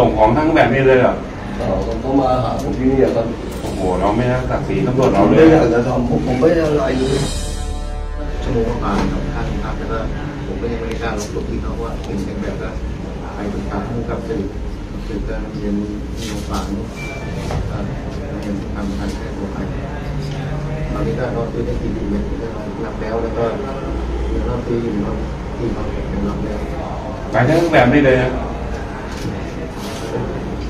ส่งของทั้งแบบนี้เลยเหรอเขามาหาผมที่นี่ครับโอ้โหเราไม่ได้ตักสีตำรวจเราเลยไม่อยากจะทำผมไม่ได้อะไรเลยชั่วโมงผ่านครับท่านครับแล้วก็ผมก็ยังไม่ได้กล้าลงตัวที่เขาว่าเป็นเสียงแบบนั้นไปปรึกษาผู้กับสืบการเรียนโรงพยาบาลเรียนทำทางแพทย์ทั่วไปตอนนี้ก็เราซื้อได้กี่ปีเนี่ยรับแล้วแล้วก็เราซื้ออยู่เราที่เขาเก็บรับแล้วไปทั้งแบบนี้เลยนะ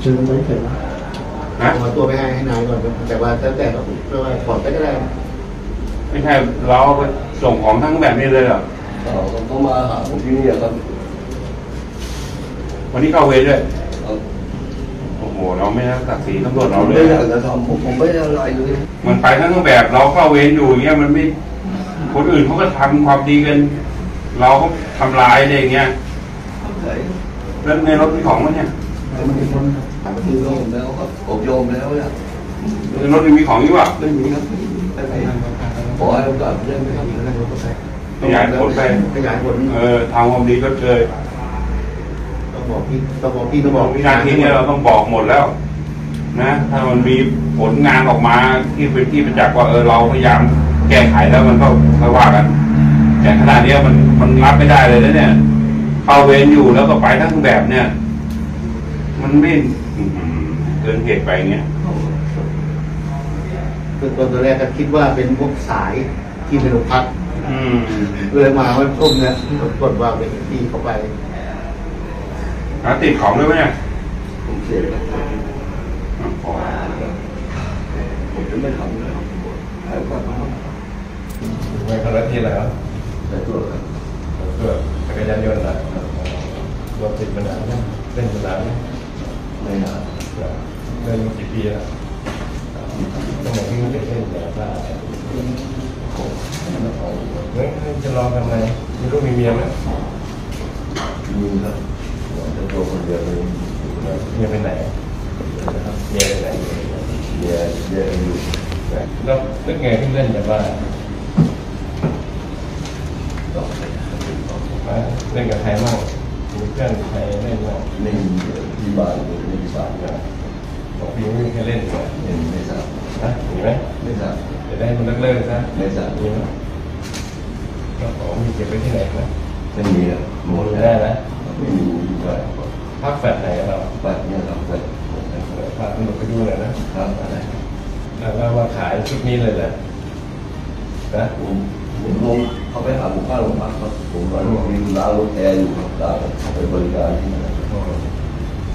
ชื่อไม่เสร็จนะเอาตัวไปให้นายก่อนแต่ว่าตั้งแต่เราเรียกว่าปลอดไปได้ไม่ใช่เราไปส่งของทั้งแบบนี้เลยเหรอเขามาหาผมที่นี่ครับวันนี้เข้าเวรด้วยโอ้โหเราไม่ได้ตักสีตำรวจเราเลยไม่อยากจะทำผมไม่ได้อะไรเลยมันไปทั้งแบบเราเข้าเวรอยู่เงี้ยมันไม่คนอื่นเขาก็ทำความดีกันเราก็ทำลายอะไรอย่างเงี้ยแล้วในรถมีของมั้ยเนี่ยมันมีคนคือโยมแล้วครับผมโยมแล้วเนี่ยในรถมีของอยู่ป่ะไม่มีครับขอให้เรากลับเรื่องไม่ทำแล้วก็ไปขยายผลไปขยายผลทางความดีก็เจอต้องบอกพี่นาทีนี้เราต้องบอกหมดแล้วนะถ้ามันมีผลงานออกมาที่เป็นที่ประจักษ์ว่าเราพยายามแก้ไขแล้วมันก็ไม่ว่ากันแต่ขนาดนี้มันรับไม่ได้เลยนะเนี่ยเข้าเวรอยู่แล้วก็ไปทั้งแบบเนี่ยมันไม่เกินเหตุไปเงี้ยคือตอนแรกก็คิดว่าเป็นพวกสายที่เป็นโรงพักเลยมาวันพุ่มเนี่ยกดว่าเป็นที่เข้าไปติดของด้วยไหมเนี่ยผมเสียแล้วผมจะไม่ทำเลยให้ก่อนไม่ทำแล้วที่อะไรครับใส่ตัวครับใส่ตัวจักรยานยนต์นะรถติดมานานเล่นมานานไม่นานเล่นกี่ปีแล้วต้องมาวิ่งไปเล่นแบบว่างั้นจะรอกันไหมมีลูกมีเมียไหมมีครับจะตัวคนเดียวเลยเมียไปไหนเมียไปไหนเมียอยู่แล้วนึกไงที่เล่นแบบว่าเล่นกับใครบ้างมีเพื่อนใครเล่นบ้างเล่นที่บ้านหรือในที่บ้านเนี่ยบอกพี่ไม่มีใครเล่นเลยเล่นไม่ทราบนะมีไหมไม่ทราบจะได้มันเลิกซะไม่ทราบมีไหมก็ของมีเก็บไว้ที่ไหนครับไม่มีอ่ะหมดได้นะไม่มีด้วยพักแฟลตไหนเราแฟลตเนี่ยเราแฟลตพาตำรวจไปดูเลยนะครับอะไรแล้วมาขายชุดนี้เลยแหละนะผมลงเขาไปหาบุคคลลงมาครับผมร้านมีร้านรถแอร์อยู่ครับร้านไปบริการที่นั่น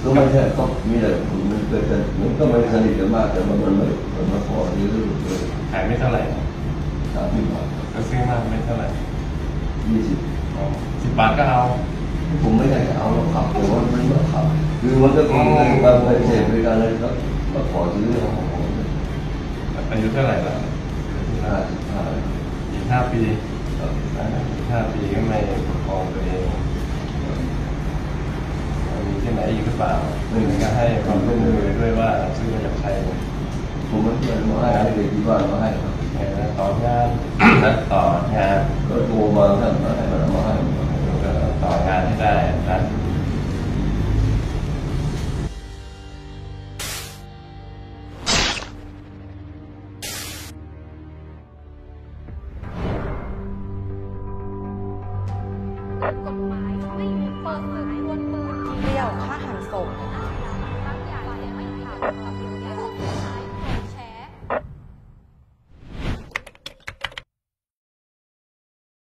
ก็ไม่ใช่เขามีอะไรมันเกิดกันมันก็ไม่สนิทกันมากแต่มันเลยมันมาขอที่รู้เลยขายไม่เท่าไหร่30 บาทก็ซื้อมากไม่เท่าไหร่20 บาทก็เอาผมไม่ได้เอาหรอกครับผมว่ามันก็ขับคือมันก็มีการไปเสพบริการอะไรก็มาขอซื้อของผมอายุเท่าไหร่แล้ว5 ปี5 ปีก็ไม่พอตัวเองมีที่ไหนอีกหรือเปล่าซึ่งก็ให้ความร่วมมือด้วยว่าซื้อมาจากใครผมก็เตือนว่าให้เด็กที่บ้านมาให้ต่องานก็โทรมาท่านมาให้มาให้ต่องานให้ได้นะเดี่ยวฆ่าหันศพ